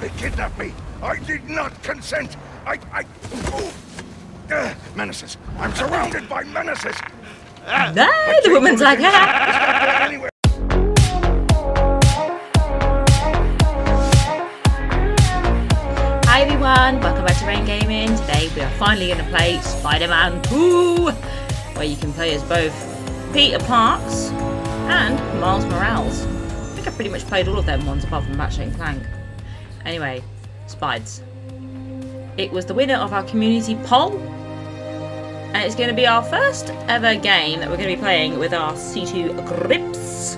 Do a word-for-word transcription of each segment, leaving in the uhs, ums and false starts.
They kidnapped me! I did not consent! I... I... Oh. Uh, menaces! I'm surrounded by menaces! Ah, the, the woman's like, ha! Hi everyone, welcome back to Rain Gaming. Today we are finally going to play Spider-Man two, where you can play as both Peter Parks and Miles Morales. I think I've pretty much played all of them ones apart from Ratchet and Clank. Anyway, Spides. It was the winner of our community poll, and it's going to be our first ever game that we're going to be playing with our C two Grips.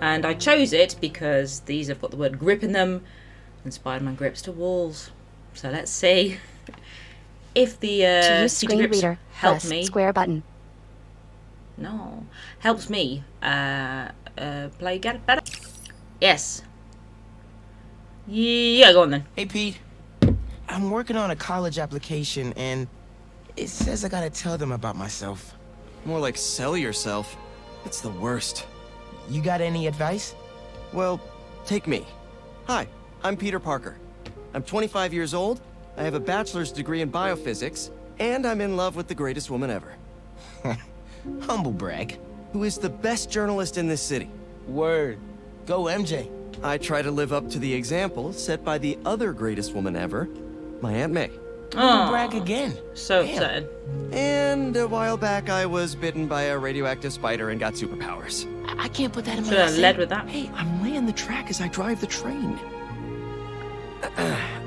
And I chose it because these have got the word grip in them, and Spider-Man grips to walls. So let's see if the uh, C two Grips help me. Square button. No, helps me uh, uh, play get better. Yes. Yeah, go on then. Hey Pete, I'm working on a college application and it says I gotta tell them about myself. More like sell yourself. It's the worst. You got any advice? Well, take me. Hi, I'm Peter Parker. I'm twenty-five years old. I have a bachelor's degree in biophysics, and I'm in love with the greatest woman ever. Humble brag. Who is the best journalist in this city. Word. Go M J. I try to live up to the example set by the other greatest woman ever, my Aunt May. Oh, brag again. So sad. And a while back, I was bitten by a radioactive spider and got superpowers. I, I can't put that in my head. Should I led with that? Hey, I'm laying the track as I drive the train.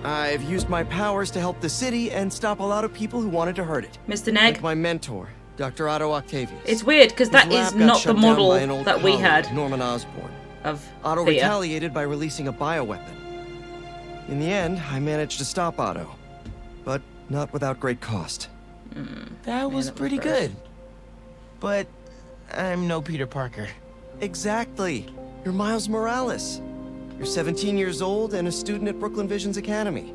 I've used my powers to help the city and stop a lot of people who wanted to hurt it. Mister Neg. Like my mentor, Doctor Otto Octavius. It's weird because that is not the model that we had. Norman Osborn. Of Otto Peter. Retaliated by releasing a bioweapon. In the end, I managed to stop Otto, but not without great cost. Mm, that was that pretty was good. But I'm no Peter Parker. Exactly. You're Miles Morales. You're seventeen years old and a student at Brooklyn Visions Academy.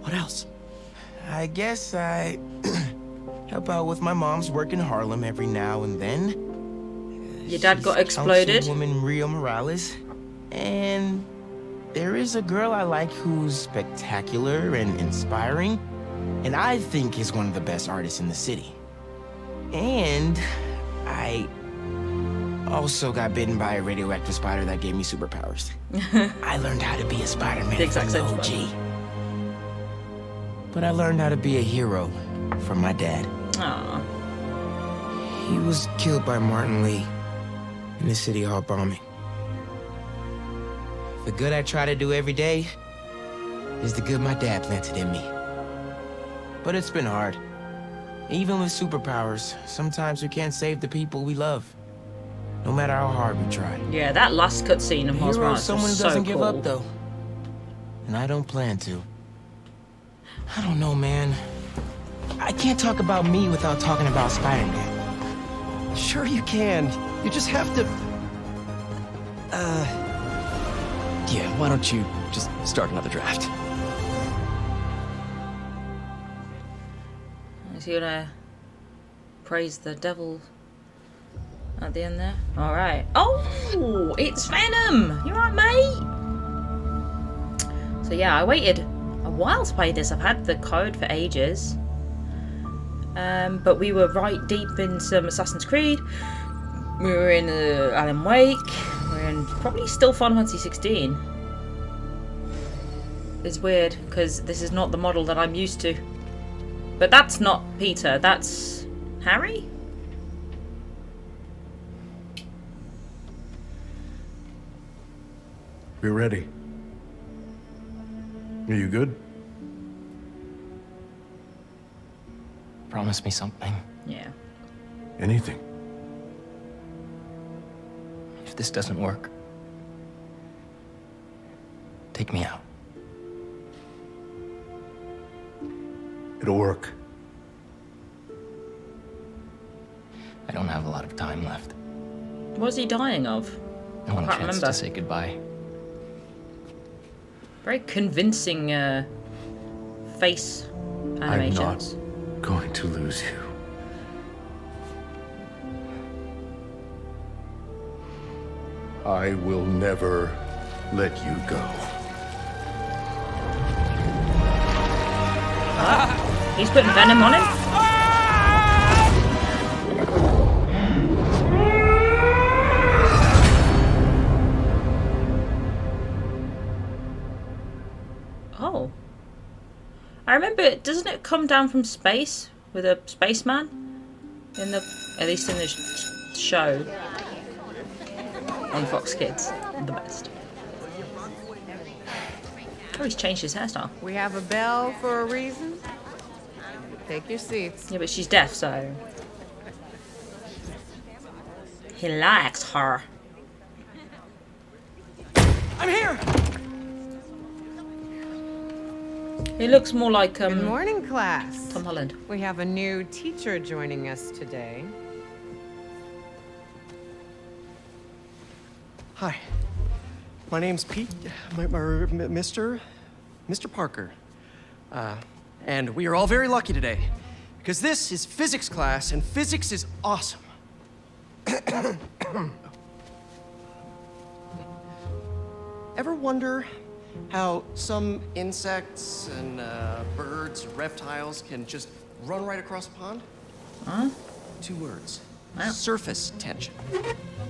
What else? I guess I help out with my mom's work in Harlem every now and then. Your dad got exploded. Woman Rio Morales, and there is a girl I like who's spectacular and inspiring, and I think is one of the best artists in the city. And I also got bitten by a radioactive spider that gave me superpowers. I learned how to be a Spider-Man from the O G, but I learned how to be a hero from my dad. Aww. He was killed by Martin Li. In the City Hall bombing. The good I try to do every day is the good my dad planted in me. But it's been hard. Even with superpowers, sometimes we can't save the people we love, no matter how hard we try. Yeah, that last cutscene of Miles Morales someone was so doesn't cool. give up though, and I don't plan to. I don't know, man. I can't talk about me without talking about Spider-Man. Sure you can. You just have to... Uh... Yeah, why don't you just start another draft? Is he gonna praise the devil at the end there? Alright. Oh! It's Venom! You alright, mate? So yeah, I waited a while to play this. I've had the code for ages. Um, but we were right deep in some Assassin's Creed. We were in uh, Alan Wake, we we're in probably still Final Fantasy sixteen. It's weird, because this is not the model that I'm used to. But that's not Peter, that's Harry? We're ready. Are you good? Promise me something. Yeah. Anything. If this doesn't work, take me out. It'll work. I don't have a lot of time left. What is he dying of? I want a chance remember. to say goodbye. Very convincing uh, face animations. I'm not going to lose you. I will never let you go. What? He's putting Venom on him? Oh. I remember, doesn't it come down from space with a spaceman? In the, at least in the sh show on Fox Kids, the best. Oh, he's changed his hairstyle. We have a bell for a reason. Take your seats. Yeah, but she's deaf, so... He likes her. I'm here! He looks more like, um... Good morning, class. Tom Holland. We have a new teacher joining us today. Hi. My name's Pete, my, my, Mister Mister Parker, uh, and we are all very lucky today because this is physics class, and physics is awesome. Ever wonder how some insects and uh, birds, reptiles can just run right across a pond? Huh? Two words: wow. Surface tension.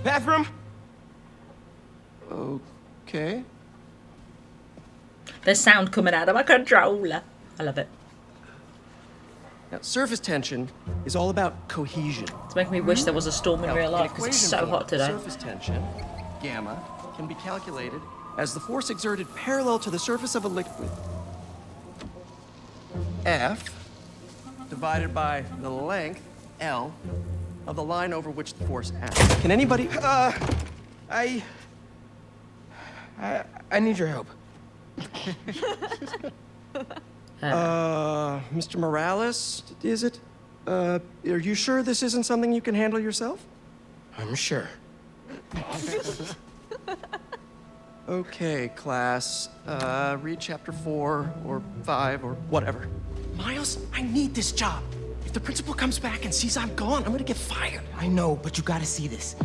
Bathroom. Okay. Okay. There's sound coming out of my controller. I love it. Now, surface tension is all about cohesion. It's making me wish there was a storm in now, real life because it's so hot today. Surface tension, gamma, can be calculated as the force exerted parallel to the surface of a liquid. F divided by the length, L, of the line over which the force acts. Can anybody... Uh, I... I, I need your help. uh, Mister Morales, is it? Uh, are you sure this isn't something you can handle yourself? I'm sure. Okay, class. Uh, read chapter four or five or whatever. Miles, I need this job. If the principal comes back and sees I'm gone, I'm gonna get fired. I know, but you gotta see this.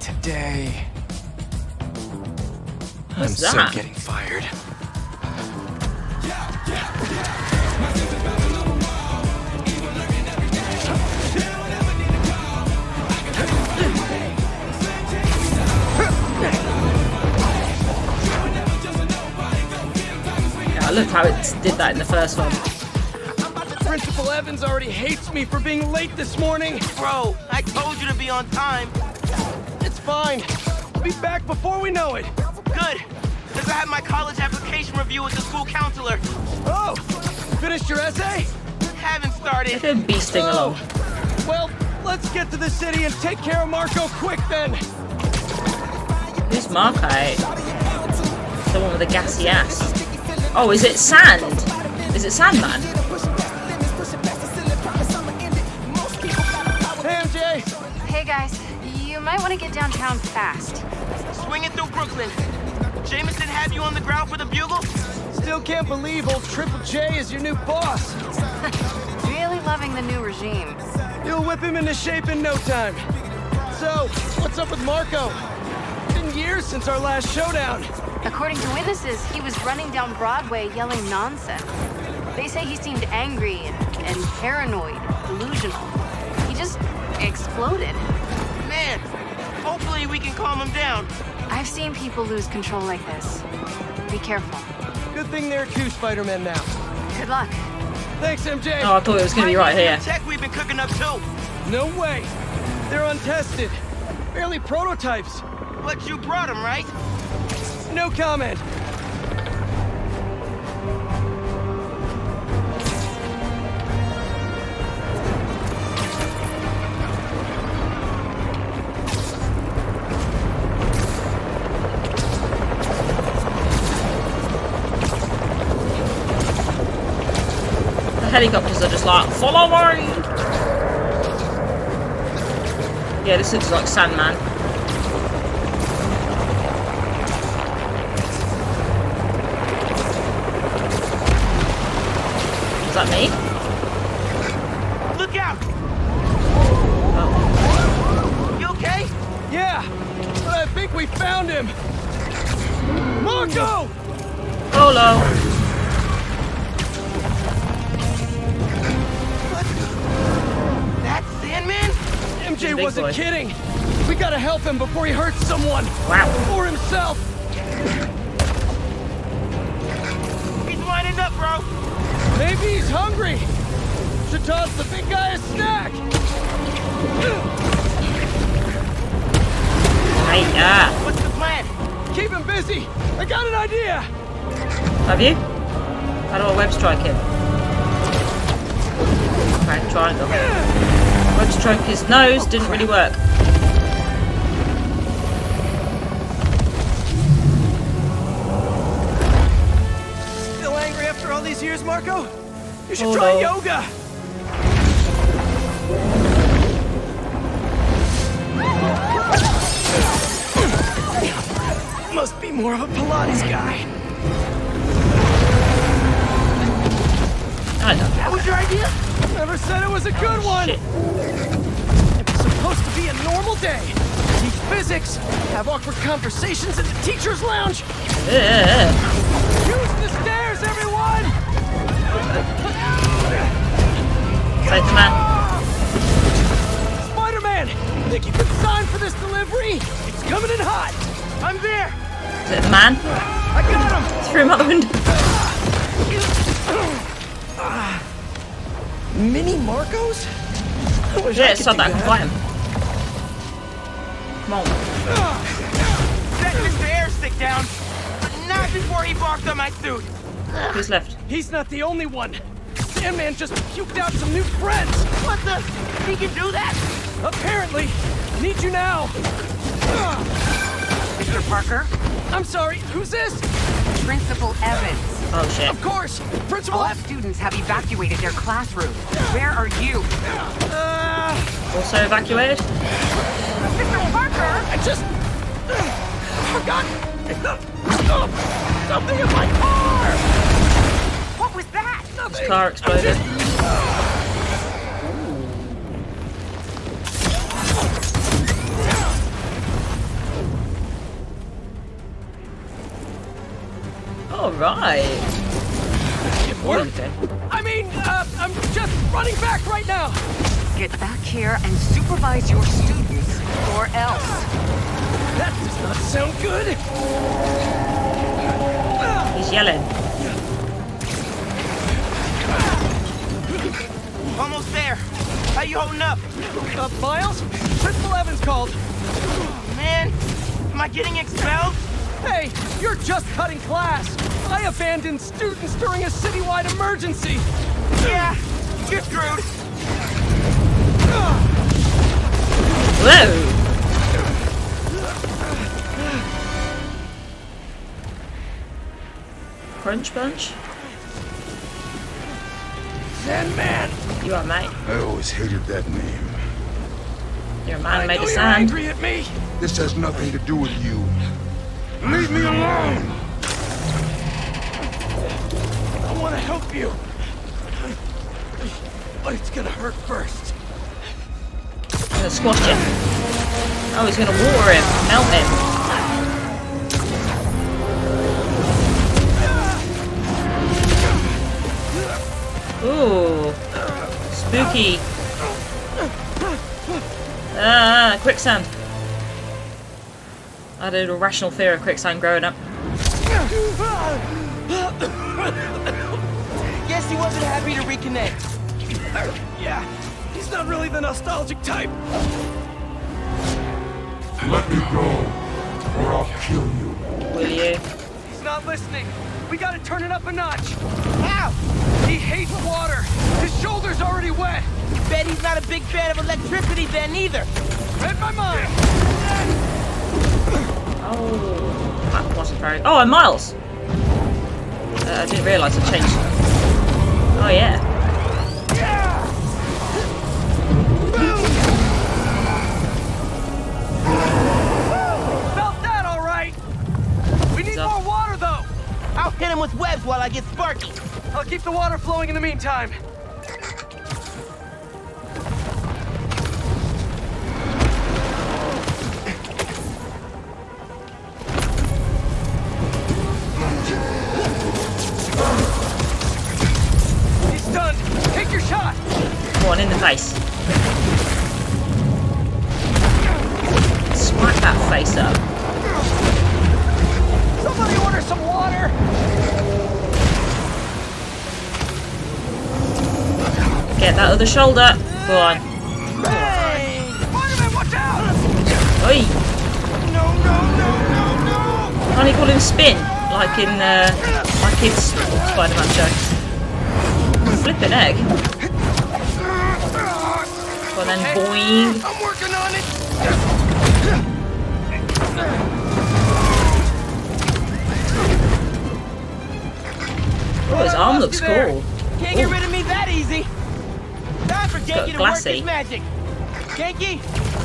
Today, I'm so getting fired. Yeah, I love how it did that in the first one. Principal Evans already hates me for being late this morning. Bro, I told you to be on time. Fine. We'll be back before we know it. Good, because I had my college application review with the school counselor. Oh, finished your essay? Haven't started. It's a bee sting alone. Oh. Well, let's get to the city and take care of Marco quick then. Who's Marco? The one with the gassy ass. Oh, is it Sand? Is it Sandman? Hey, M J. Hey, guys. You might want to get downtown fast. Swinging through Brooklyn. Jameson had you on the ground for the Bugle? Still can't believe old Triple J is your new boss. Really loving the new regime. You'll whip him into shape in no time. So, what's up with Marco? It's been years since our last showdown. According to witnesses, he was running down Broadway yelling nonsense. They say he seemed angry and, and paranoid, delusional. He just exploded. Man, hopefully we can calm him down. I've seen people lose control like this. Be careful. Good thing there are two Spider-Men now. Good luck. Thanks, M J. Oh, I thought it was going to be right here. Tech we've been cooking up too. No way. They're untested. Barely prototypes. But you brought them, right? No comment. Helicopters are just like, follow me! Yeah, this looks like Sandman. Is that me? Look out! Yeah, I think we found him. Marco! Hello. What? That's Sandman? M J Big wasn't boy. kidding. We gotta help him before he hurts someone. Wow. Or himself. He's winding up, bro. Maybe he's hungry. Should toss the big guy a snack. Hiya. What's the plan? Keep him busy. I got an idea. Have you? How do I web strike him? Okay, triangle. Web strike his nose didn't really work. Still angry after all these years, Marco? You should oh, try no. yoga. Must be more of a Pilates guy. I know. That was your idea? Never said it was a good oh, one. Shit. It was supposed to be a normal day. Teach physics, have awkward conversations in the teacher's lounge. Yeah. Use the stairs, everyone! Save the man. Spider-Man! Think you can sign for this delivery? It's coming in hot. I'm there. Is it a man? I got him! Threw him out the window. Mini Marcos? I wish yeah, I it's not that I can fight him. Come on. Set Mister Airstick down, but not before he barked on my suit. Who's left? He's not the only one. Sandman just puked out some new friends. What the? He can do that? Apparently. Need you now. Mister Parker? I'm sorry, who's this? Principal Evans. Oh, shit. Of course! Principal All students have evacuated their classroom. Where are you? Uh... Also evacuated? Mister Parker! I just... forgot... something in my car! What was that? Nothing. His car exploded. Just... Alright. It worked. I mean, uh, I'm just running back right now. Get back here and supervise your students, or else. That does not sound good. He's yelling. Almost there. How you holding up? Uh, Miles? Principal Evans called. Oh, man, am I getting expelled? Hey, you're just cutting class. I abandoned students during a citywide emergency. Yeah, you're screwed. Whoa. Crunch bunch. Sandman. You are mate. I always hated that name. Your man made a sound. Angry at me. This has nothing to do with you. Leave me alone! I want to help you. But it's gonna hurt first. He's gonna squash him. Oh, he's gonna water him, melt him. Ooh. Spooky. Ah, quicksand. I had a rational fear of quicksand growing up. Guess he wasn't happy to reconnect. Yeah, he's not really the nostalgic type. Let me go, or I'll kill you. Will you? He's not listening. We gotta turn it up a notch. How? He hates water. His shoulder's already wet. Bet he's not a big fan of electricity then either. Read my mind. Oh, that wasn't very... Oh, and Miles! Uh, I didn't realise I changed. Oh, yeah. yeah. Felt that all right. We need more water, though. I'll hit him with webs while I get sparky. I'll keep the water flowing in the meantime. Come on, in the face. Smack that face up. Somebody order some water! Get that other shoulder. Go on. Hey! Spider-Man, watch out! Oi! No, no, no, no, no! Can't he call him Spin? Like in, uh, my kids' Spider-Man show. Flippin' egg. Well then, hey, boing. I'm working on it! Oh, his arm looks cool. Can't get rid of me that easy. Time for Ganke to work his magic. Ganke,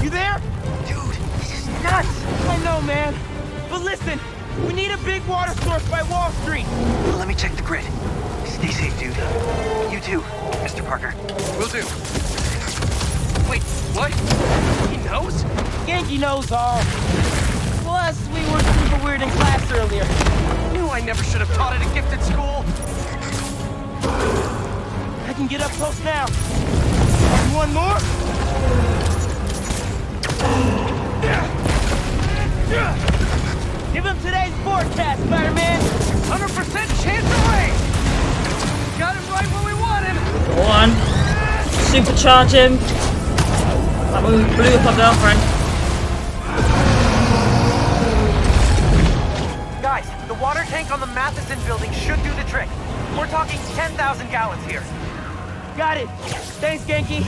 you there? Dude, this is nuts. I know, man. But listen, we need a big water source by Wall Street. Let me check the grid. Stay safe, dude. You too, Mister Parker. Will do. Wait, what? He knows? Ganke knows all. Plus, we were super weird in class earlier. Knew I never should have taught at a gifted school. I can get up close now. One more. Give him today's forecast, Spider-Man. one hundred percent chance away. Got him right where we want him. Go on. Supercharge him. That one blew up our girlfriend. Guys, the water tank on the Matheson building should do the trick. We're talking ten thousand gallons here. Got it. Thanks, Ganke.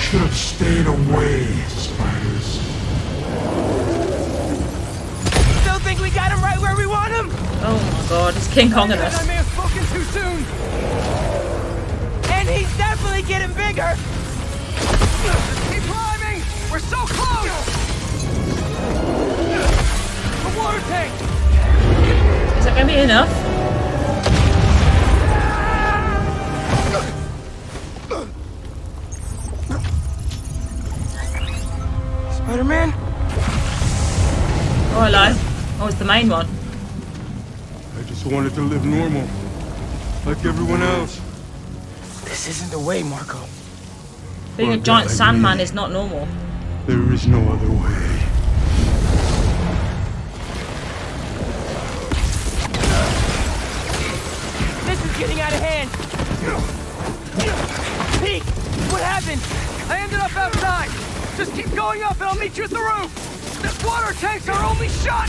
Should have stayed away, spiders. Still think we got him right where we want him? Oh my god, he's King Kong at us. I may have spoken too soon. And he's definitely getting bigger. Just keep climbing. We're so close. Water tank. Is that gonna be enough? Spider-Man? Oh, hello. Oh, it's the main one. I just wanted to live normal, like everyone else. This isn't the way, Marco. Being a giant Sandman is not normal. There is no other way. Getting out of hand. Pete, what happened? I ended up outside. Just keep going up and I'll meet you at the roof. The water tank's our only shot.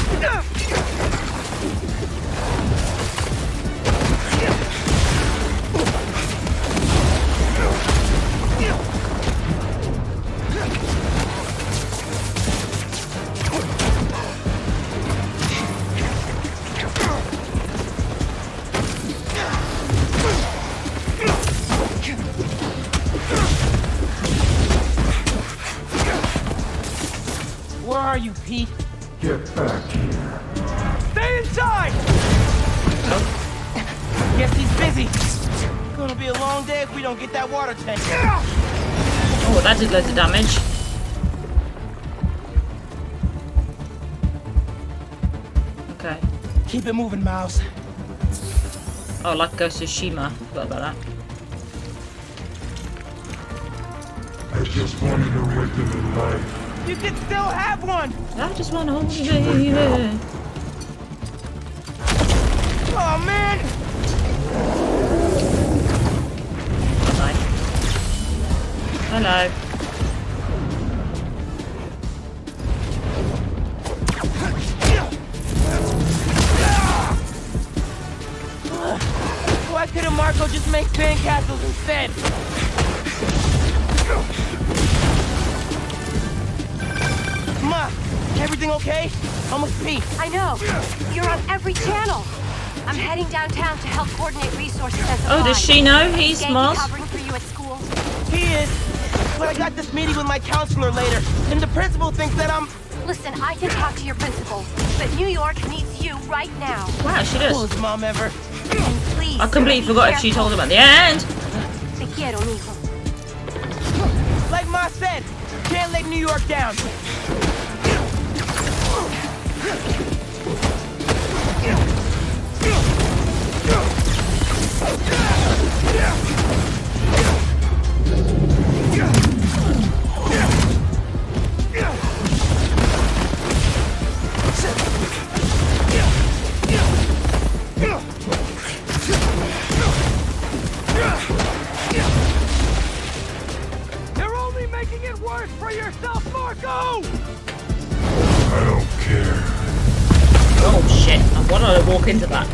Where are you, Pete? Get back here. Stay inside! Oh. Guess he's busy. It's gonna be a long day if we don't get that water tank. Oh, that did loads of damage. Okay. Keep it moving, Miles. Oh, like Ghost of Shima. Forgot about that. I just wanted a regular life. You can still have one! I just want to hold you here. Oh man! Bye. Hello. Why couldn't Marco just make sandcastles instead? Ma, everything okay? Almost beat. I know. You're on every channel. I'm heading downtown to help coordinate resources as a Oh, does she know he's Miles? Covering for you at school. He is. But I got this meeting with my counselor later, and the principal thinks that I'm... Listen, I can talk to your principal, but New York needs you right now. Wow, she does. Coolest mom ever. And please, I completely forgot if she told him at the end. Te quiero, mijo. Like Ma said, can't let New York down. into that.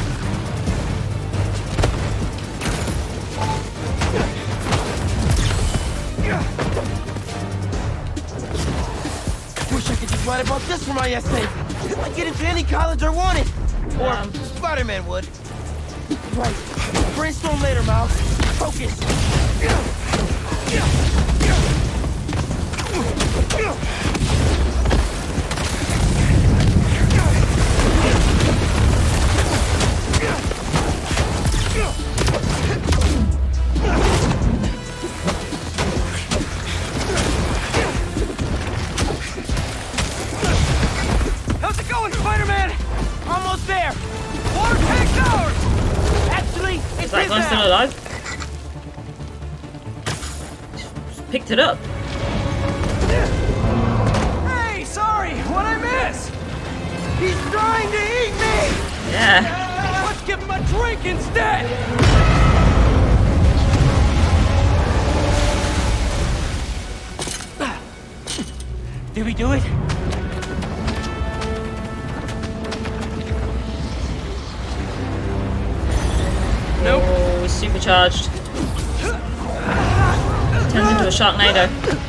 Wish I could just write about this for my essay. I get into any college I wanted. Or um, Spider-Man would. Right. Brainstorm later, Miles. Focus. How's it going, Spider-Man? Almost there. Water tanks ours. Actually, it's that guy's still alive? Just picked it up. He's trying to eat me! Yeah. Let's give him a drink instead! Did we do it? Nope. Oh, supercharged. Turns into a Sharknado.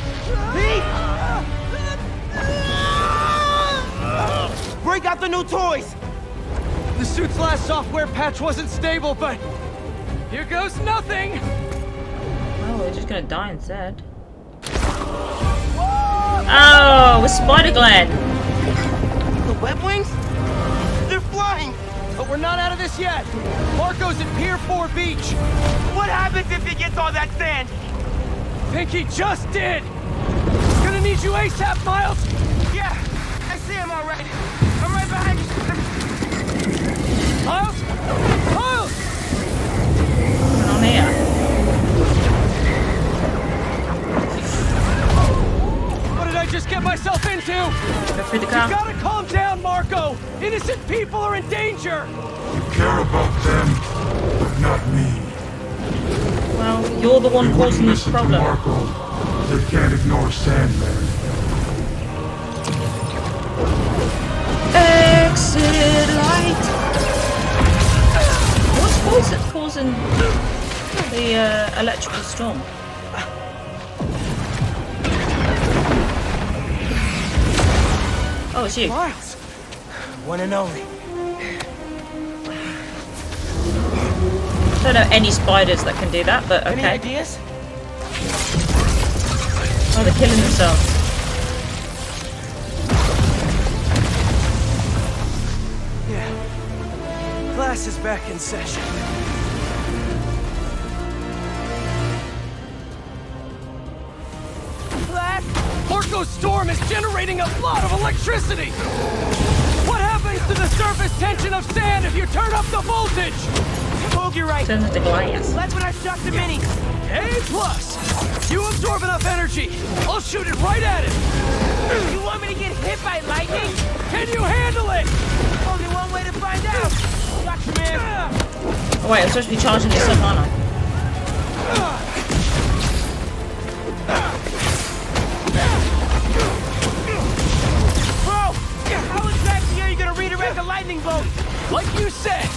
Break out the new toys! The suit's last software patch wasn't stable, but here goes nothing! Oh, we're just gonna die instead. Oh, we're Spider-Gland! The web wings? They're flying! But we're not out of this yet! Marco's at Pier four Beach! What happens if he gets all that sand? I think he just did! Gonna need you ASAP, Miles! Yeah, I see him already! I'm right behind you! Miles? Miles! What's going on here? What did I just get myself into? You gotta calm down, Marco! Innocent people are in danger! You care about them, but not me. Well, you're the one causing this problem. They wouldn't listen to Marco. They can't ignore Sandman. Exit light. What's causing the uh, electrical storm? Oh, it's you. Miles. One and only. I don't know any spiders that can do that, but okay. Any ideas? Oh, they're killing themselves. Class is back in session. Class? Marco's storm is generating a lot of electricity! What happens to the surface tension of sand if you turn up the voltage? Bogue, you're right. Turns into glass. That's when I shot the mini. A plus! You absorb enough energy. I'll shoot it right at it. You want me to get hit by lightning? Can you handle it? Only one way to find out. Oh wait, I'm supposed to be charging this up, aren't I? Bro! How exactly are you gonna redirect the lightning bolt? Like you said,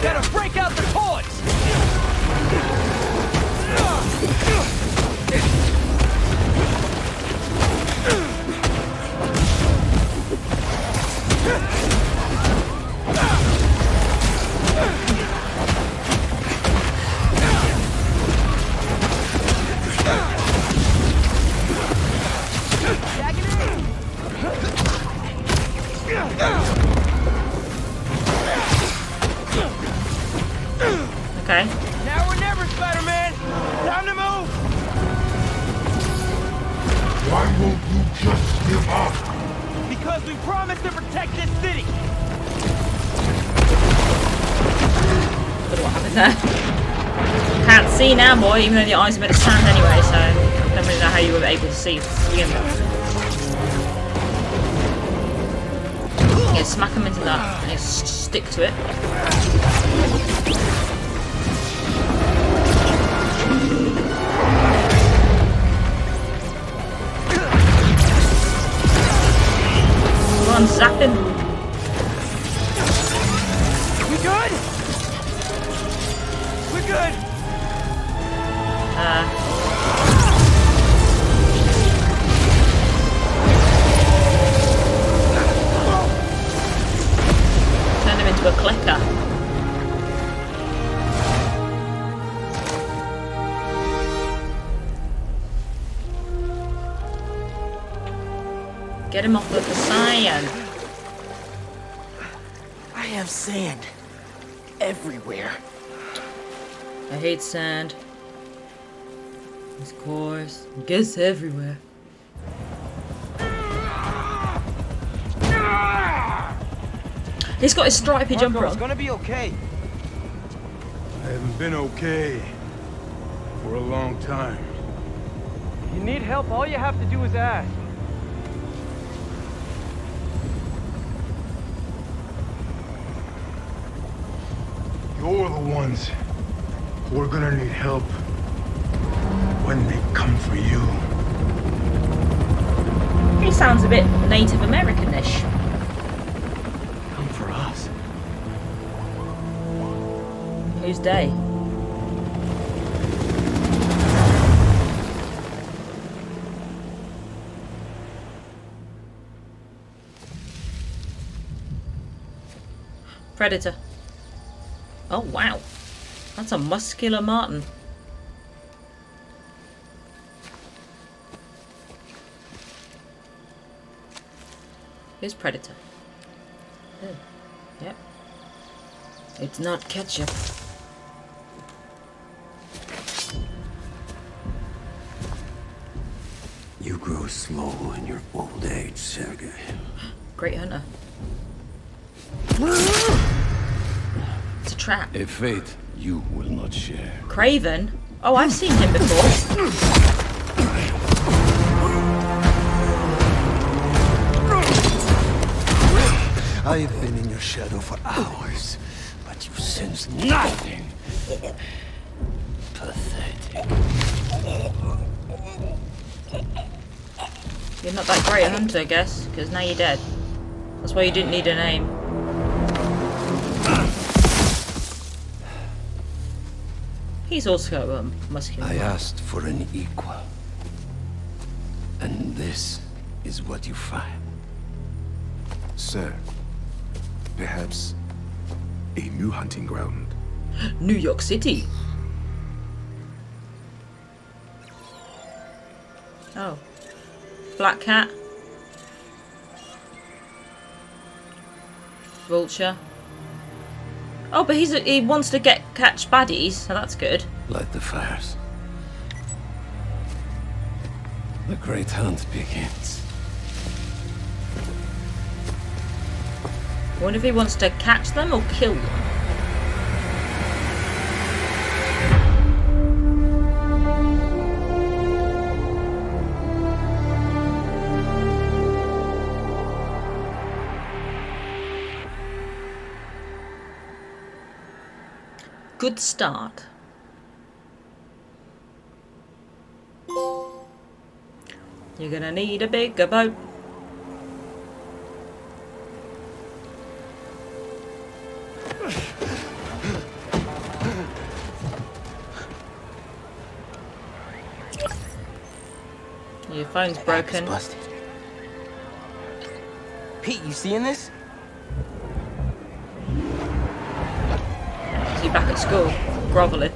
gotta break out the toys! Okay. Now or never, Spider-Man! Time to move! Why won't you just give up? Because we promised to protect this city! What happened there? Can't see now, boy, even though your eyes are made of sand anyway, so I don't really know how you were able to see to begin with. Yeah, smack him into that and just stick to it. Zapping. You good? We're good. Uh. Turn him into a clicker. Get him off with the sand. I have sand everywhere. I hate sand. Of course, I guess everywhere. He's got his stripy Marco, jumper on. It's gonna be okay. I haven't been okay for a long time. If you need help, all you have to do is ask. You're the ones who are gonna need help when they come for you. He sounds a bit Native American-ish. Come for us. Who's they? Predator. Oh wow, that's a muscular Martin. Here's Predator. Oh, yep. It's not ketchup. You grow slow in your old age, Sergei. Great hunter. It's a trap. A fate you will not share. Craven? Oh, I've seen him before. I've been in your shadow for hours, but you sense nothing. Pathetic. You're not that great a hunter, I guess, because now you're dead. That's why you didn't need a name. He's also um, muscular. I asked for an equal, and this is what you find. Sir, perhaps a new hunting ground. New York City. Oh, black cat, vulture. Oh, but he's a, he wants to get catch baddies, so that's good. Light the fires. The great hunt begins. I wonder if he wants to catch them or kill them. Good start. You're gonna need a bigger boat. Your phone's broken. Pete, you seeing this? Back at school, groveling.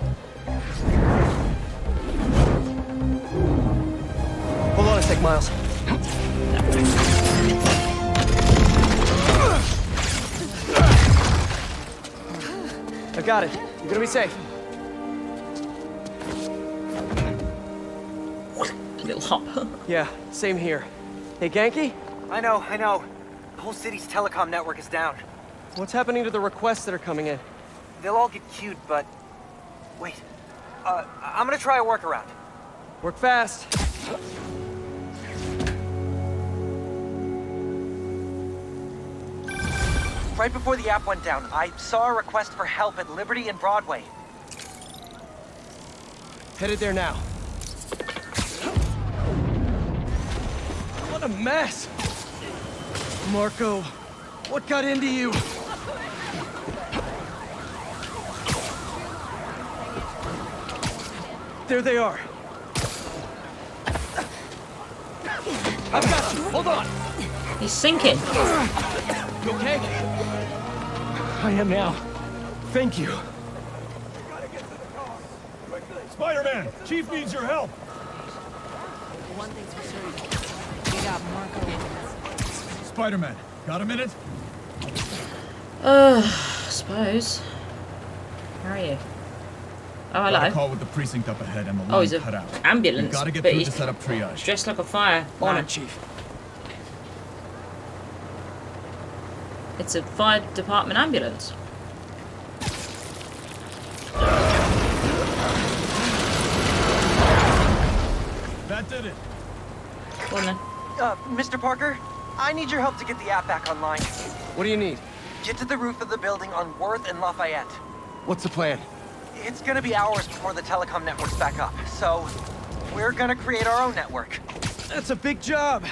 Hold on a sec, Miles. I got it. You're gonna be safe. Little hop. Yeah, same here. Hey, Ganke? I know, I know. The whole city's telecom network is down. What's happening to the requests that are coming in? They'll all get queued, but wait. Uh, I'm gonna try a workaround. Work fast. Right before the app went down, I saw a request for help at Liberty and Broadway. Headed there now. What a mess! Marco, what got into you? There they are. I've got you. Hold on. He's sinking. You okay? I am now. Thank you. Spider-Man, Chief needs your help. One thing's for sure. We got Marco. Spider-Man, got a minute? Uh, I suppose. Where are you? Oh, hello. Got a call with the precinct up ahead and the oh, he's an ambulance. Got to get through to set up triage. Dressed like a fire on it, Chief. It's a fire department ambulance. That did it. Go on then. Uh, Mister Parker, I need your help to get the app back online. What do you need? Get to the roof of the building on Worth and Lafayette. What's the plan? It's gonna be hours before the telecom network's back up, so we're gonna create our own network. That's a big job.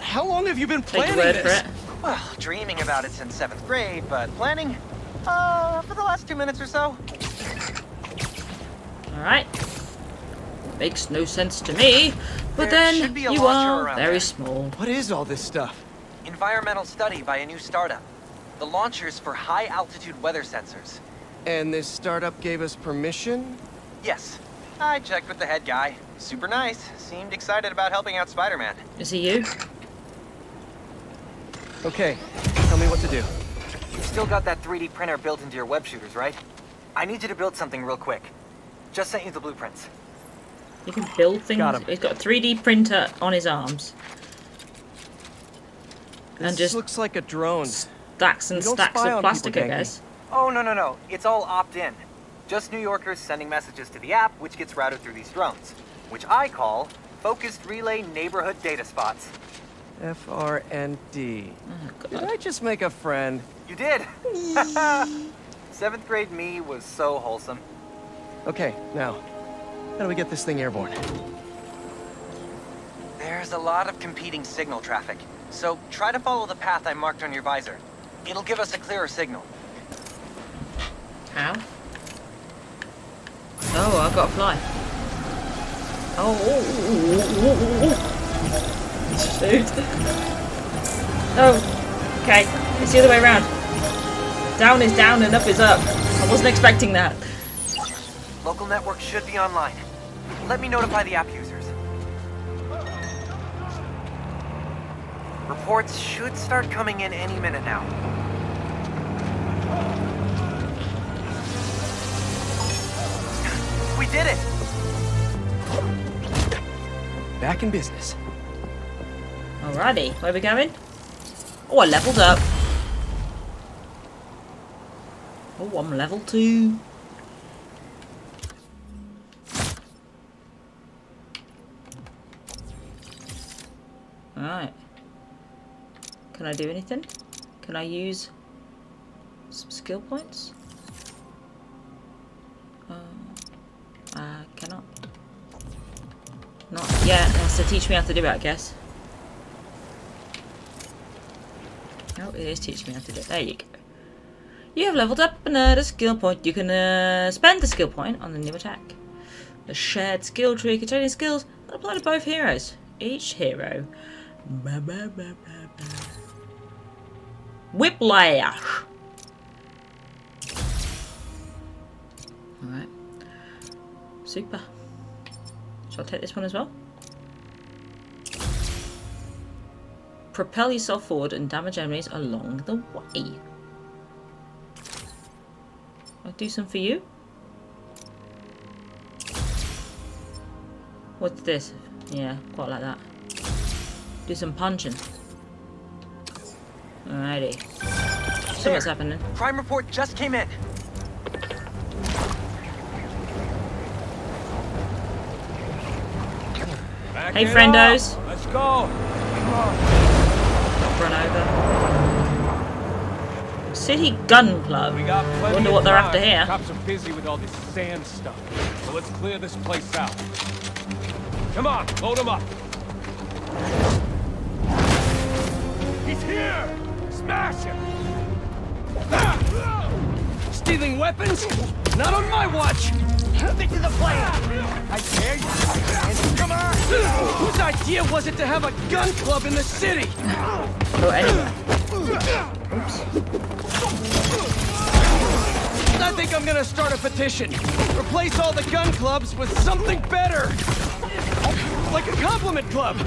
How long have you been planning this? Well, dreaming about it since seventh grade, but planning, uh, for the last two minutes or so. All right. Makes no sense to me, but there then you are very there. small. What is all this stuff? Environmental study by a new startup. The launchers for high-altitude weather sensors. And this startup gave us permission? Yes. I checked with the head guy. Super nice. Seemed excited about helping out Spider-Man. Is he you? Okay. Tell me what to do. You've still got that three D printer built into your web shooters, right? I need you to build something real quick. Just sent you the blueprints. You can build things? Got him. He's got a three D printer on his arms. This and just looks like a drone. Stacks and stacks of plastic, I guess. Oh, no, no, no. It's all opt-in. Just New Yorkers sending messages to the app, which gets routed through these drones, which I call Focused Relay Neighborhood Data Spots. F R N D. Oh, did I just make a friend? You did! Seventh grade me was so wholesome. Okay, now, how do we get this thing airborne? There's a lot of competing signal traffic, so try to follow the path I marked on your visor. It'll give us a clearer signal. How? Oh, I've got to fly. Oh, shoot. Oh, okay. It's the other way around. Down is down and up is up. I wasn't expecting that. Local network should be online. Let me notify the app users. Reports should start coming in any minute now. We did it! Back in business. Alrighty, where are we going? Oh, I leveled up. Oh, I'm level two. Alright. Can I do anything? Can I use some skill points? I cannot. Not yet. It has to teach me how to do it, I guess. Oh, it is teaching me how to do it. There you go. You have leveled up another skill point. You can uh, spend the skill point on the new attack. The shared skill tree containing skills that apply to both heroes. Each hero. Bah, bah, bah, bah, bah. Whiplash! Alright. Super. Shall I take this one as well? Propel yourself forward and damage enemies along the way. I'll do some for you. What's this? Yeah, quite like that. Do some punching. Alrighty. So there. What's happening? Crime report just came in. Hey, friendos. Up. Let's go. Come on. Not run over. City Gun Club. We got Wonder what they're after here. Cops are busy with all this sand stuff. So let's clear this place out. Come on, load them up. He's here. Smash him. Ah! Stealing weapons? Not on my watch. Stick to the plan! I dare you! Come on! Whose idea was it to have a gun club in the city? Oh, anyway. Oops. I think I'm gonna start a petition. Replace all the gun clubs with something better! Like a compliment club!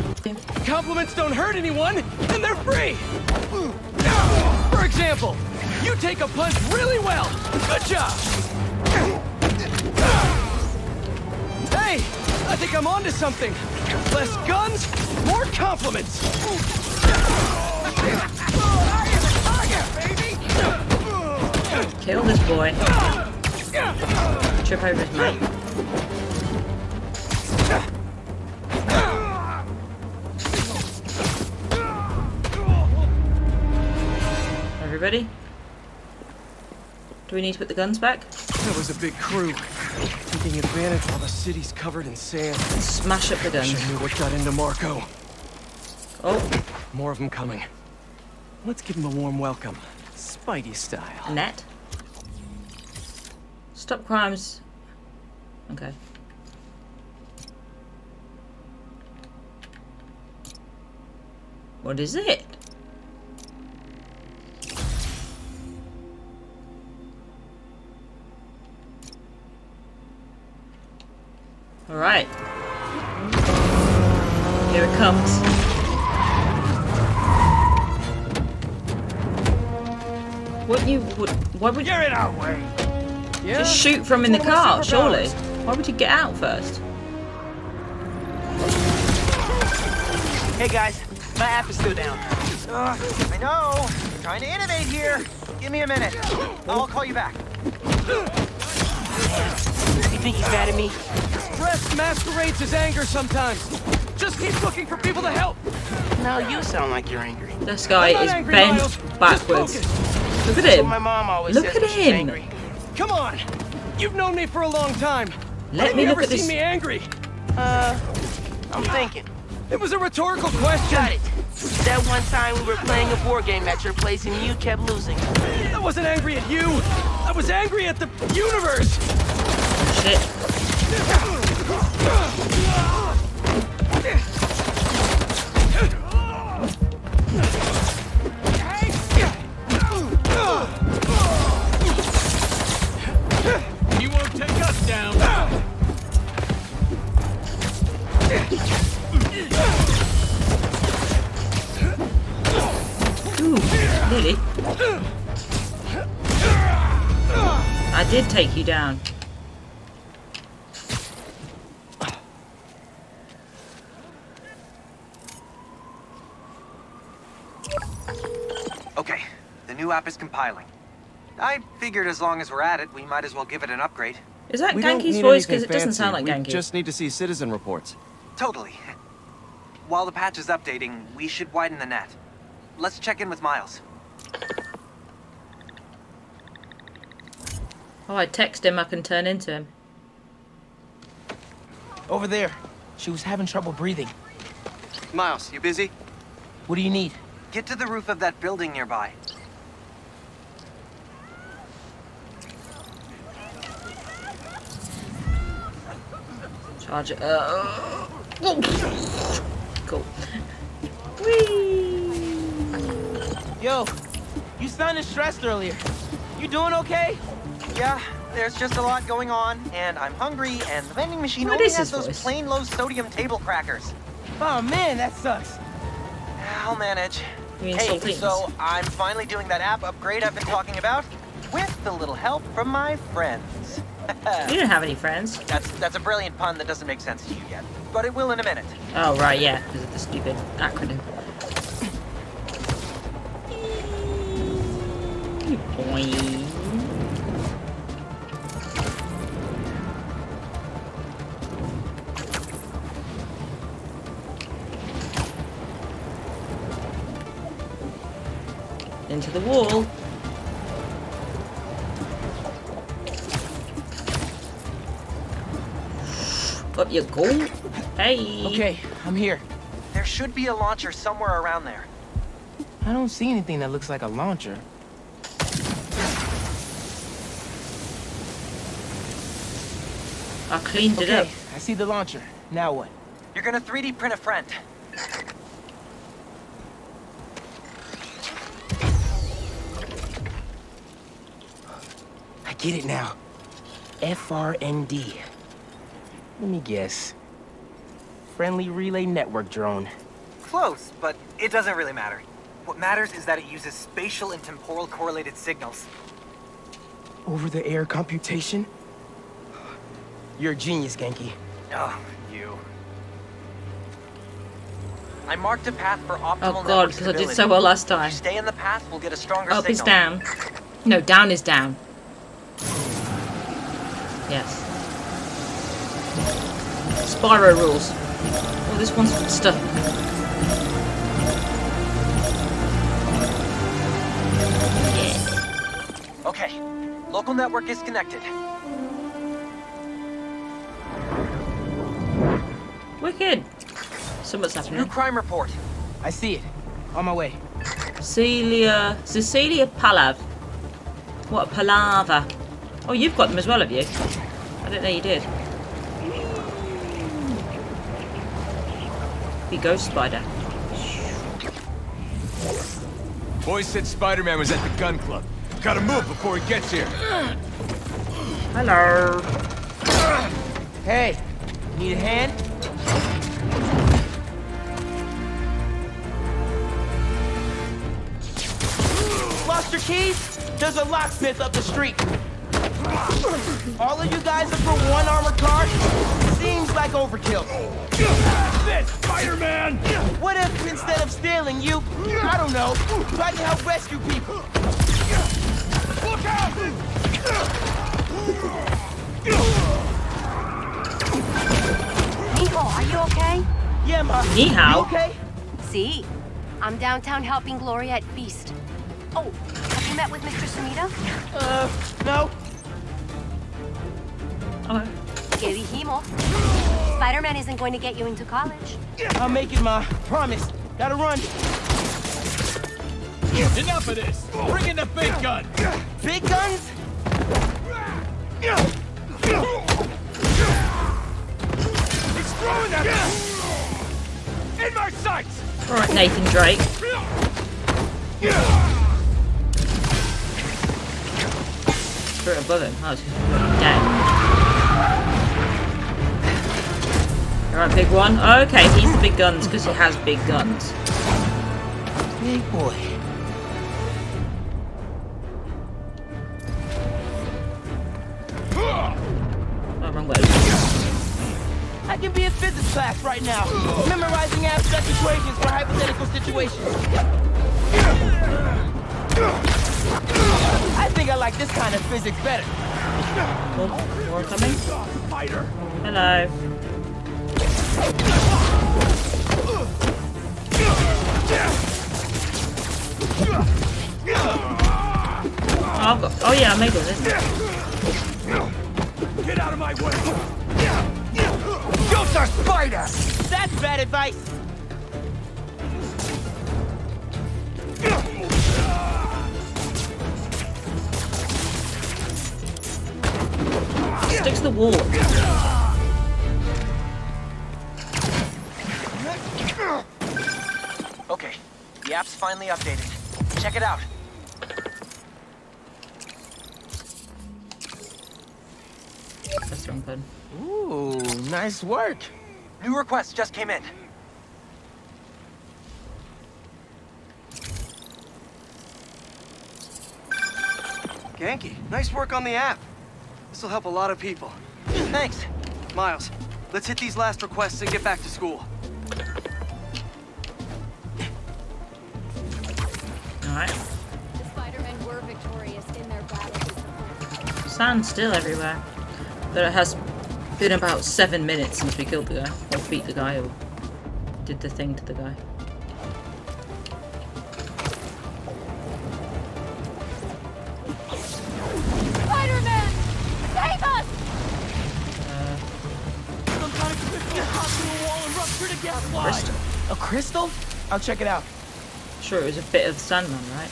Compliments don't hurt anyone, and they're free! For example, you take a punch really well! Good job! Hey! I think I'm onto something! Less guns, more compliments! Kill this boy. Trip over his mic. Everybody? Do we need to put the guns back? That was a big crew. Taking advantage while the city's covered in sand. Smash up the guns. I knew what got into Marco. Oh. More of them coming. Let's give him a warm welcome. Spidey style. Annette? Stop crimes. Okay. What is it? All right. Here it comes. What you would? Why would you? You're in our way. Yeah. Just shoot from in the car, surely. Why would you get out first? Hey guys, my app is still down. Uh, I know. I'm trying to innovate here. Give me a minute. I'll call you back. You think he's mad at me? Stress masquerades as anger sometimes. Just keep looking for people to help. No, you sound like you're angry. This guy is angry, bent Miles. Backwards. Look at him. My mom always look says at him. Angry. Come on. You've known me for a long time. Let Have me you look ever at this. Seen me angry? Uh, I'm thinking. It was a rhetorical question. Got it. That one time we were playing a board game at your place and you kept losing. I wasn't angry at you. I was angry at the universe. Shit. He won't take us down. Ooh, really? I did take you down. App is compiling. I figured as long as we're at it, we might as well give it an upgrade. Is that Ganke's voice? Because it doesn't sound like Ganke. We just need to see citizen reports. Totally. While the patch is updating, we should widen the net. Let's check in with Miles. Oh, I text him. I can turn into him. Over there. She was having trouble breathing. Miles, you busy? What do you need? Get to the roof of that building nearby. Charge it. Uh, oh. Cool. Whee! Yo, you sounded stressed earlier. You doing okay? Yeah, there's just a lot going on, and I'm hungry, and the vending machine what only has those voice? Plain low sodium table crackers. Oh man, that sucks. I'll manage. Hey, so I'm finally doing that app upgrade I've been talking about, with a little help from my friends. You didn't have any friends. That's that's a brilliant pun that doesn't make sense to you yet, but it will in a minute. Oh right, yeah, because of the stupid acronym. Boing. Into the wall. Up you go. Hey. Okay, I'm here. There should be a launcher somewhere around there. I don't see anything that looks like a launcher. I cleaned okay, it up. I see the launcher. Now what? You're gonna three D print a friend. I get it now. F R N D. Let me guess. Friendly Relay Network Drone. Close, but it doesn't really matter. What matters is that it uses spatial and temporal correlated signals. Over-the-air computation? You're a genius, Ganke. Oh, you. I marked a path for optimal Oh god, because I did so well last time. If you stay in the path, we'll get a stronger Up signal. Is down. No, down is down. Yes. Spyro rules. Oh, this one's stuck. Yeah. Okay. Local network is connected. Wicked. Something's happening. New crime report. I see it. On my way. Cecilia. Cecilia Palav. What a palaver. Oh, you've got them as well, have you? I didn't know you did. We go, Spider. Boy said Spider-Man was at the gun club. Gotta move before he gets here. Hello. Hey, need a hand? Lost your keys? There's a locksmith up the street. All of you guys are for one armored car? Seems like overkill. That's it, Spider-Man! What if instead of stealing you, I don't know, try to help rescue people? Look out! Nihao, are you okay? Yeah, Ma. Nihao? Okay? See, I'm downtown helping Gloria at Feast. Oh, have you met with Mister Sumida? Uh, no. Okay. ¿Qué dijimos? Spider-Man isn't going to get you into college. I'll make it, Ma. Promise. Gotta run. Enough of this. Bring in the big gun. Big guns? He's throwing that. In my sights. All right, Nathan Drake. Straight above him. I was dead. Alright, big one. Okay, he's the big guns because he has big guns. Big boy. Oh, wrong way. I can be in physics class right now, memorizing abstract equations for hypothetical situations. I think I like this kind of physics better. Oh, more coming. Hello. Oh, I've got, oh yeah, I made it. Get out of my way! Don't spider! That's bad advice. Sticks to the wall. Okay, the app's finally updated. Check it out. That's wrong button. Ooh, nice work. New request just came in. Ganke, nice work on the app. This'll help a lot of people. Thanks. Miles, let's hit these last requests and get back to school. The Spider-Men were victorious in their battle. Sand still everywhere. But it has been about seven minutes since we killed the guy, or beat the guy, or did the thing to the guy. Spider-Man! Save us! Uh, some kind of crystal popped through a wall and ruptured a gas line. Crystal? A crystal? I'll check it out. Sure, it was a bit of Sandman, right?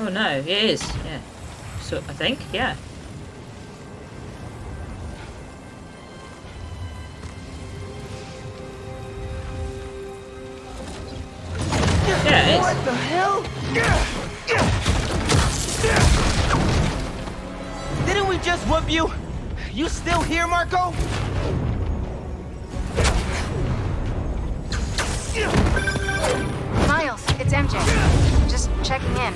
Oh no, it is, yeah. So I think, yeah. Yeah, it is. What the hell? Didn't we just whoop you? You still here, Marco? Miles, it's M J. Just checking in.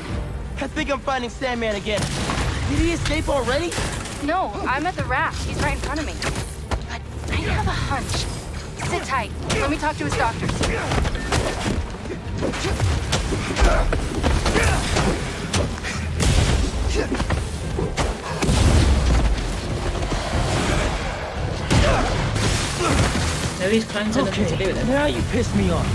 I think I'm finding Sandman again. Did he escape already? No, I'm at the raft. He's right in front of me. But I have a hunch. Sit tight. Let me talk to his doctors. No, he's trying to okay. nothing to do with it. Now you piss me off.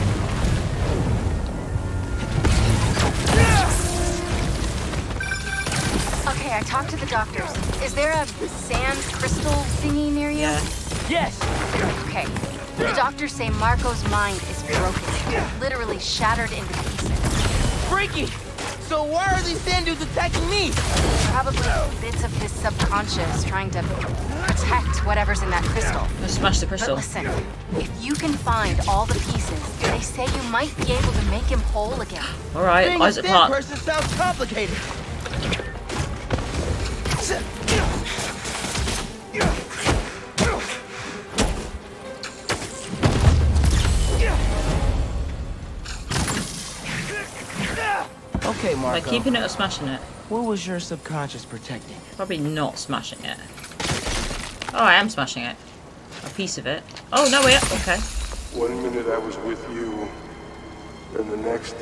I talked to the doctors. Is there a sand crystal thingy near you? Yes. Okay. The doctors say Marco's mind is broken. Literally shattered into pieces. Freaky! So why are these sand dudes attacking me? Probably bits of his subconscious trying to protect whatever's in that crystal. Let's smash the crystal. But listen, if you can find all the pieces, they say you might be able to make him whole again. All right, being Isaac Park. Being a sand person sounds complicated. Okay, Marco. By keeping it or smashing it? What was your subconscious protecting? Probably not smashing it. Oh, I am smashing it. A piece of it. Oh, no, wait. Okay. One minute I was with you, and the next,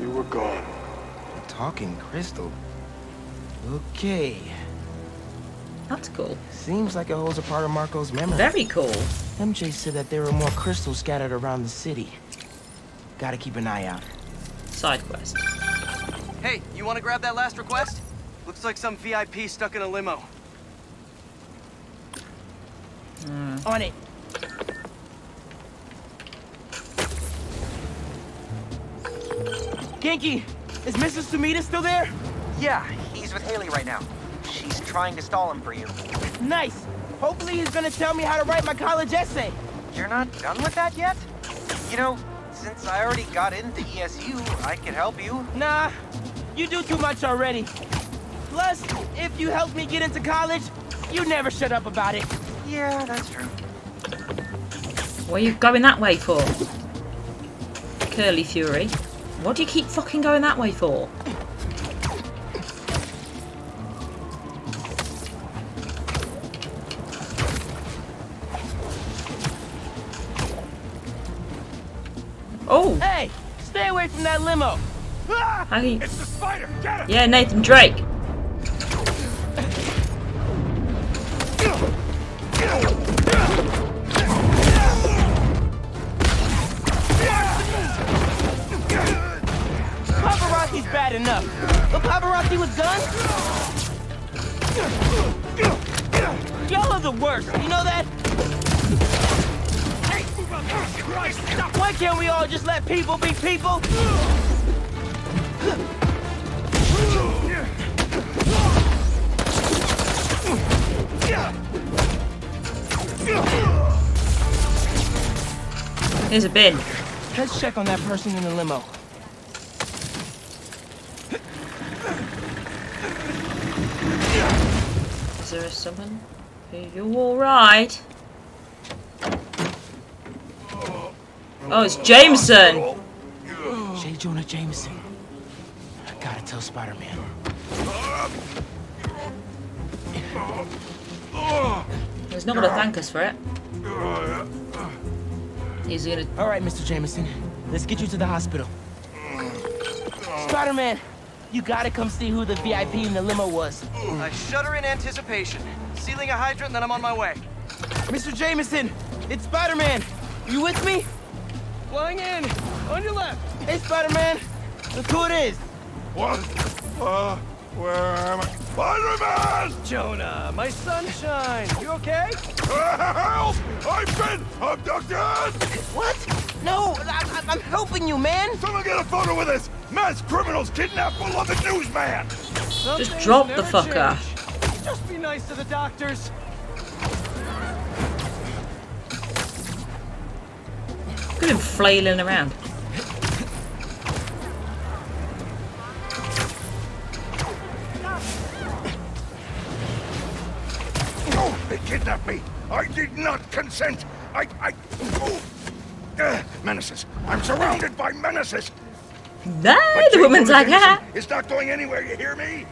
you were gone. A talking crystal. Okay. That's cool. Seems like it holds a part of Marco's memory. Very cool. M J said that there were more crystals scattered around the city. Gotta keep an eye out. Side quest. Hey, you want to grab that last request? Looks like some V I P stuck in a limo. Mm. On it. Ganke, is Missus Sumida still there? Yeah. With Haley right now. She's trying to stall him for you. Nice! Hopefully he's gonna tell me how to write my college essay. You're not done with that yet? You know, since I already got into E S U, I could help you. Nah, you do too much already. Plus, if you helped me get into college, you never shut up about it. Yeah, that's true. What are you going that way for? Curly Fury. What do you keep fucking going that way for? Oh! Hey! Stay away from that limo! Ah, you... It's the spider! Get him! Yeah, Nathan Drake! Paparazzi's bad enough, but paparazzi with guns? Y'all are the worst, you know that? Why can't we all just let people be people? Here's a bin. Let's check on that person in the limo. Is there someone? Are you alright? Oh, it's Jameson! J. Jonah Jameson. I gotta tell Spider-Man. He's not gonna thank us for it. He's gonna... Alright, Mister Jameson. Let's get you to the hospital. Spider-Man! You gotta come see who the V I P in the limo was. I shudder in anticipation. Sealing a hydrant, then I'm on my way. Mister Jameson! It's Spider-Man! You with me? Flying in! On your left! Hey, Spider-Man! Look who it is! What? Uh, where am I? Spider-Man! Jonah, my sunshine! You okay? Help! I've been abducted! What? No, I, I, I'm helping you, man! Someone get a photo with this! Mass criminals kidnap beloved newsman! Just drop the fucker. Just be nice to the doctors. Look at him flailing around. Oh, they kidnapped me. I did not consent. I, I, oh. Uh, menaces. I'm surrounded by menaces. No, the woman's like that. It's not going anywhere, you hear me?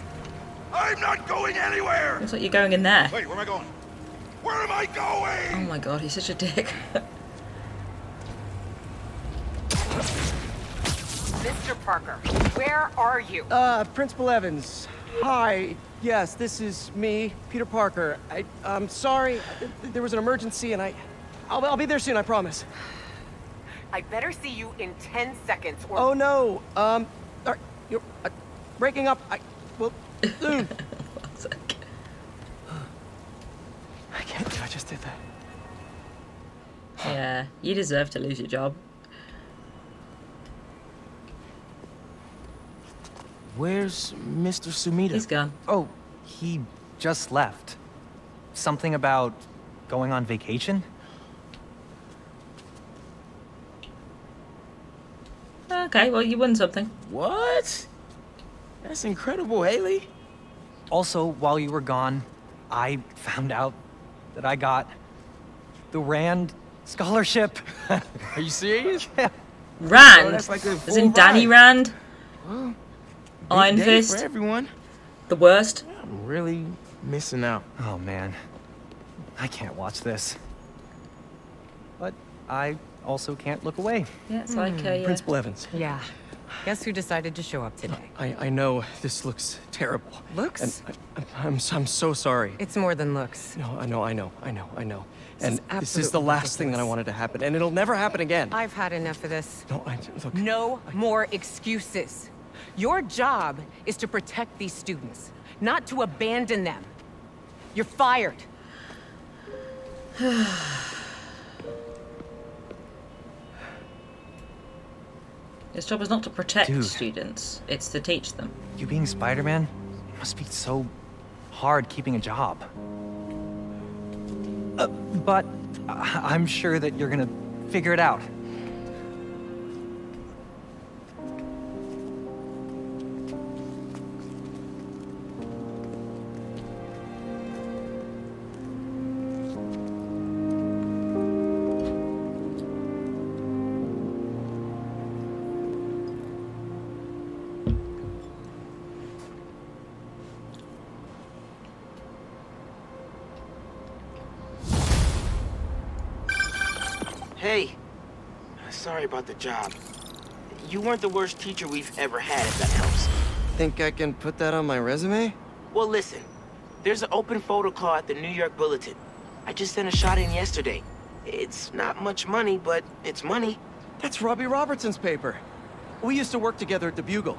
I'm not going anywhere. Looks like you're going in there. Wait, where am I going? Where am I going? Oh my god, he's such a dick. Mister Parker, where are you? Uh, Principal Evans. Hi. Yes, this is me, Peter Parker. I, I'm sorry. There was an emergency and I... I'll, I'll be there soon, I promise. I better see you in ten seconds or... Oh no, um, are, you're uh, breaking up, I, well, soon. I can't believe I just did that. Yeah, you deserve to lose your job. Where's Mister Sumida? He's gone. Oh, he just left. Something about going on vacation? Okay, well, you won something. What? That's incredible, Haley. Also, while you were gone, I found out that I got the R A N D scholarship. Are you serious? Yeah. RAND? Oh, that's like a full Isn't Danny Rand? Well, Iron Fist? For everyone. The worst? I'm really missing out. Oh, man. I can't watch this. But I... also can't look away. Yeah, it's like a... Uh, Principal Evans. Yeah. Guess who decided to show up today? I, I know this looks terrible. Looks? And I, I, I'm, I'm so sorry. It's more than looks. No, I know, I know, I know, I know. This and is this is the last ridiculous. thing that I wanted to happen, and it'll never happen again. I've had enough of this. No, I... Look. No I, more excuses. Your job is to protect these students, not to abandon them. You're fired. His job is not to protect Dude, students, it's to teach them. You being Spider-Man, it must be so hard keeping a job. Uh, but I'm sure that you're gonna figure it out. About the job. You weren't the worst teacher we've ever had, if that helps. Think I can put that on my resume? Well, listen. There's an open photo call at the New York Bulletin. I just sent a shot in yesterday. It's not much money, but it's money. That's Robbie Robertson's paper. We used to work together at the Bugle.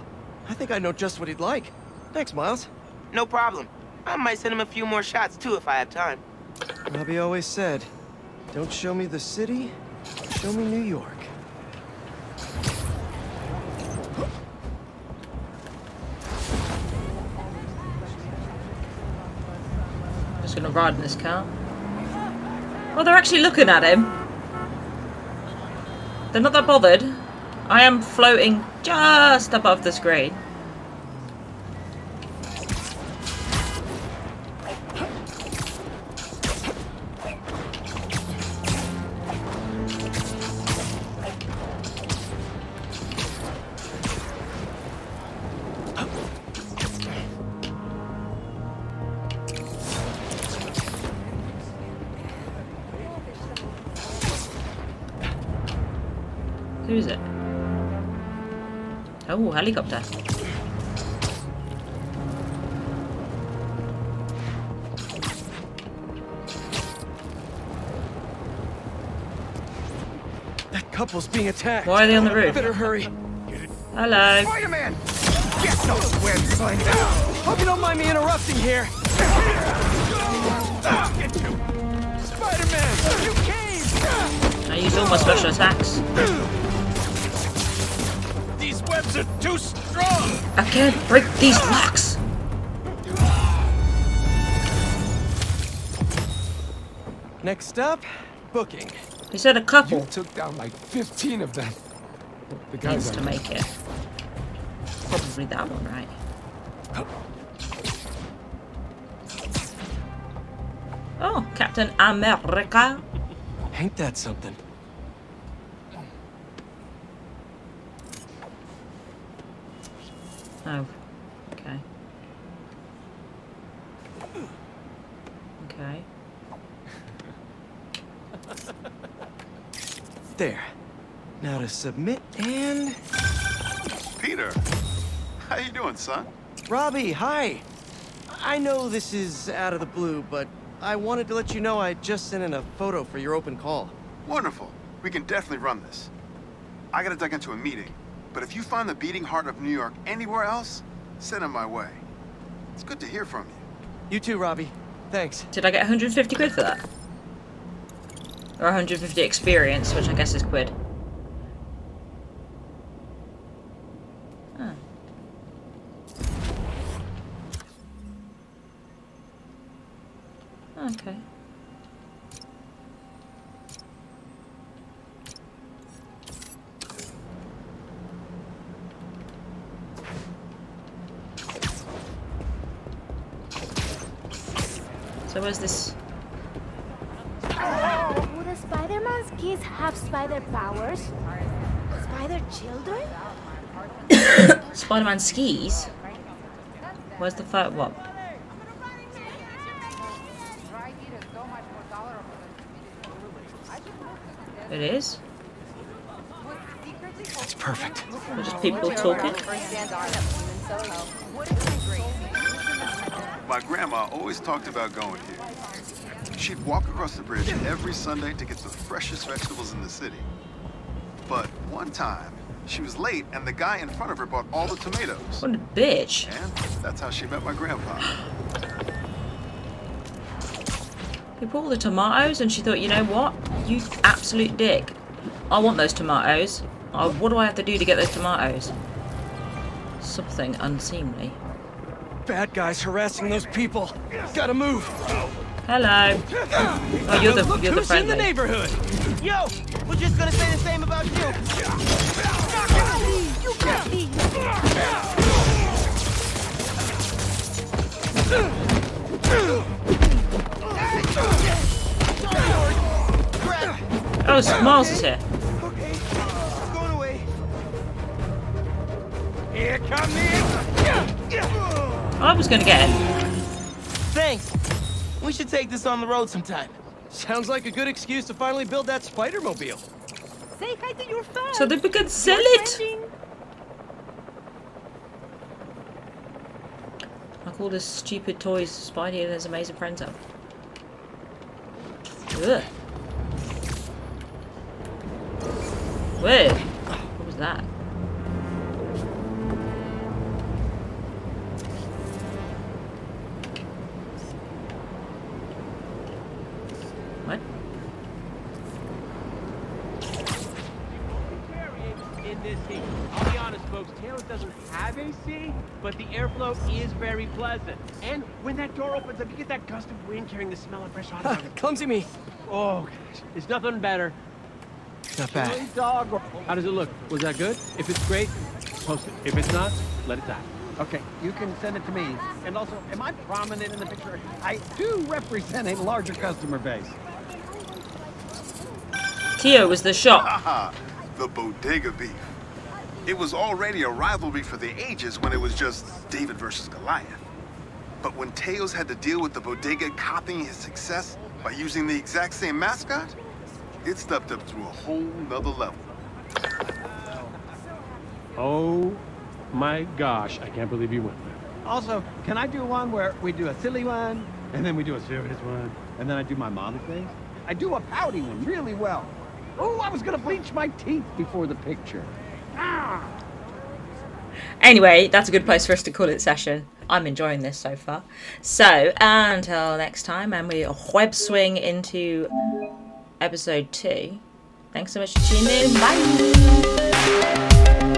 I think I know just what he'd like. Thanks, Miles. No problem. I might send him a few more shots, too, if I have time. Robbie always said, don't show me the city, show me New York. Gonna ride in this car. Well, they're actually looking at him. They're not that bothered. I am floating just above the screen. Helicopter. That couple's being attacked. Why are they on the roof? Better hurry. Hello. Spider-Man! Get those webs by now. Hope you don't mind me interrupting here. Spider-Man, you came! I used all my special attacks. These webs are too strong! I can't break these rocks! Next up, booking. He said a couple. You took down like fifteen of them. The guys to make it. Probably that one, right? Oh, Captain America. Ain't that something? Oh, okay. Okay. There. Now to submit and... Peter, how you doing, son? Robbie, hi. I know this is out of the blue, but I wanted to let you know I just sent in a photo for your open call. Wonderful. We can definitely run this. I gotta duck into a meeting. But if you find the beating heart of New York anywhere else, send them my way. It's good to hear from you. You too, Robbie. Thanks. Did I get one hundred fifty quid for that? Or one hundred fifty experience, which I guess is quid. Huh. Okay. So where's this? Oh, would a Spider-Man's kids have spider powers? Spider children? Spider-Man skis? Where's the fight? What? It is? It's perfect. Or just people talking? My grandma always talked about going here. She'd walk across the bridge every Sunday to get the freshest vegetables in the city. But one time, she was late and the guy in front of her bought all the tomatoes. What a bitch. And that's how she met my grandpa. He bought all the tomatoes and she thought, you know what? You absolute dick. I want those tomatoes. I, what do I have to do to get those tomatoes? Something unseemly. Bad guys harassing those people. Gotta move. Hello. Oh, you're the you're the friendly. Who's in the neighborhood? Yo, we're just gonna say the same about you. You got me. Oh, Miles is here. Okay, it's going away. Here comes me. I was gonna get it. Thanks. We should take this on the road sometime. Sounds like a good excuse to finally build that Spider-Mobile. Say hi to your fans. So that we can sell it. I call this stupid toys Spidey and his amazing friends up. Ugh. Wait. What was that? But the airflow is very pleasant. And when that door opens up, you get that gust of wind carrying the smell of fresh autumn. Clumsy me. Oh, gosh. It's nothing better. Not bad. How does it look? Was that good? If it's great, post it. If it's not, let it die. Okay, you can send it to me. And also, am I prominent in the picture? I do represent a larger customer base. Tio was the shop. The bodega beef. It was already a rivalry for the ages when it was just David versus Goliath. But when Teos had to deal with the bodega copying his success by using the exact same mascot, it stepped up to a whole nother level. Oh my gosh, I can't believe you went there. Also, can I do one where we do a silly one, and then we do a serious one, and then I do my mommy thing? I do a pouty one really well. Oh, I was gonna bleach my teeth before the picture. Anyway, that's a good place for us to call it session. I'm enjoying this so far. So, until next time, and we web swing into episode two. Thanks so much for tuning in. Bye!